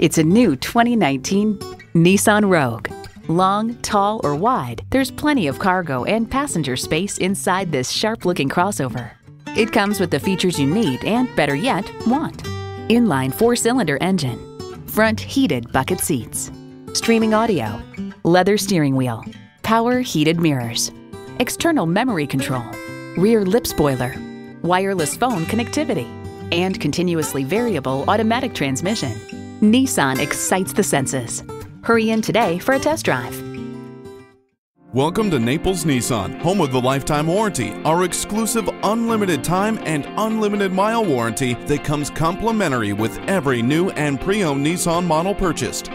It's a new 2019 Nissan Rogue. Long, tall, or wide, there's plenty of cargo and passenger space inside this sharp-looking crossover. It comes with the features you need and, better yet, want. Inline four-cylinder engine, front heated bucket seats, streaming audio, leather steering wheel, power heated mirrors, external memory control, rear lip spoiler, wireless phone connectivity, and continuously variable automatic transmission. Nissan excites the senses. Hurry in today for a test drive. Welcome to Naples Nissan, home of the lifetime warranty, our exclusive unlimited time and unlimited mile warranty that comes complimentary with every new and pre-owned Nissan model purchased.